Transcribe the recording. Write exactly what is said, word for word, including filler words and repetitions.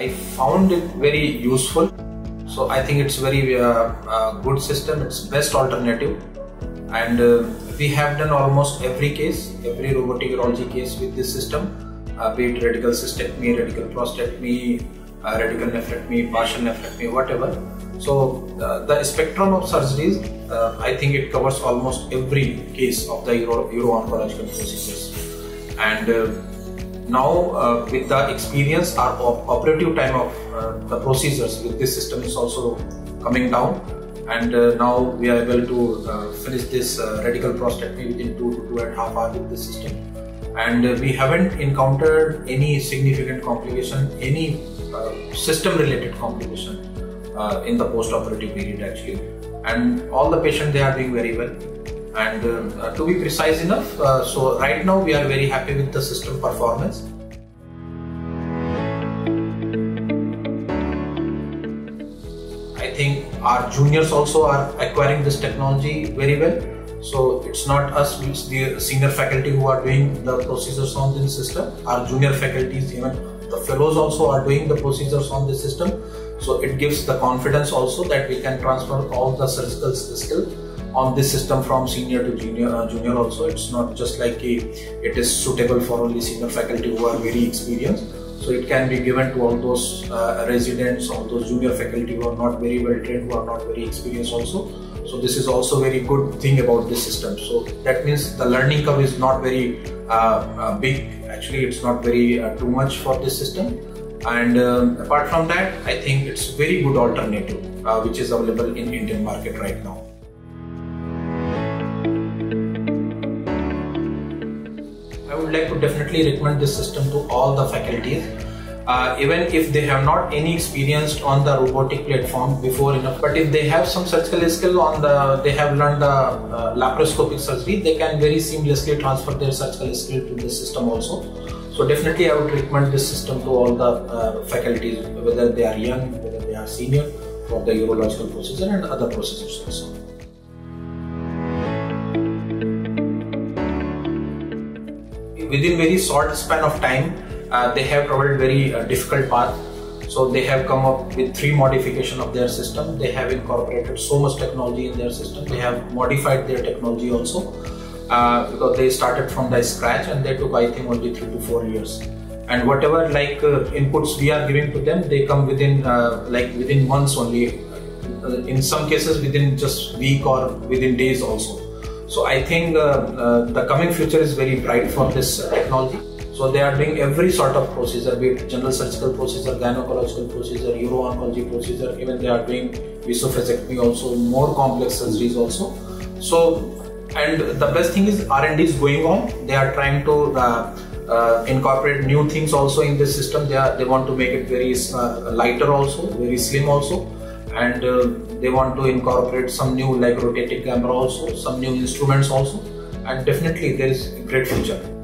I found it very useful. So I think it's very uh, uh, good system, it's best alternative. And uh, we have done almost every case, every robotic urology case with this system, uh, be it radical cystectomy, radical prostatectomy, uh, radical nephrectomy, partial nephrectomy, whatever. So uh, the spectrum of surgeries, uh, I think it covers almost every case of the uro-oncological procedures. And uh, now uh, with the experience, our op operative time of uh, the procedures with this system is also coming down. And uh, now we are able to uh, finish this uh, radical prostatectomy within two to two and a half hours with this system. And uh, we haven't encountered any significant complication, any uh, system related complication uh, in the post-operative period actually. And all the patients, they are doing very well. And uh, uh, to be precise enough, uh, so right now we are very happy with the system performance. I think our juniors also are acquiring this technology very well. So it's not us, it's the senior faculty who are doing the procedures on this system. Our junior faculties, even the fellows also are doing the procedures on this system. So it gives the confidence also that we can transfer all the surgical skill on this system from senior to junior, uh, junior also. It's not just like a, it is suitable for only senior faculty who are very experienced. So it can be given to all those uh, residents, all those junior faculty who are not very well trained, who are not very experienced also. So this is also very good thing about this system. So that means the learning curve is not very uh, uh, big. Actually, it's not very uh, too much for this system. And um, apart from that, I think it's very good alternative uh, which is available in Indian market right now. I would like to definitely recommend this system to all the faculties, uh, even if they have not any experience on the robotic platform before enough, but if they have some surgical skill on the, they have learned the uh, laparoscopic surgery, they can very seamlessly transfer their surgical skill to this system also. So definitely I would recommend this system to all the uh, faculties, whether they are young, whether they are senior, for the urological procedure and other procedures also. Within very short span of time, uh, they have traveled very uh, difficult path. So they have come up with three modification of their system. They have incorporated so much technology in their system. They have modified their technology also uh, because they started from the scratch and they took, I think, only three to four years. And whatever like uh, inputs we are giving to them, they come within uh, like within months only. Uh, in some cases, within just week or within days also. So I think uh, uh, the coming future is very bright for this uh, technology. So they are doing every sort of procedure, be it general surgical procedure, gynecological procedure, uro-oncology procedure, even they are doing visophysectomy also, more complex surgeries also. So, and the best thing is R and D is going on. They are trying to uh, uh, incorporate new things also in this system. They, are, they want to make it very uh, lighter also, very slim also. And uh, they want to incorporate some new like rotating camera also, some new instruments also, and definitely there is a great future.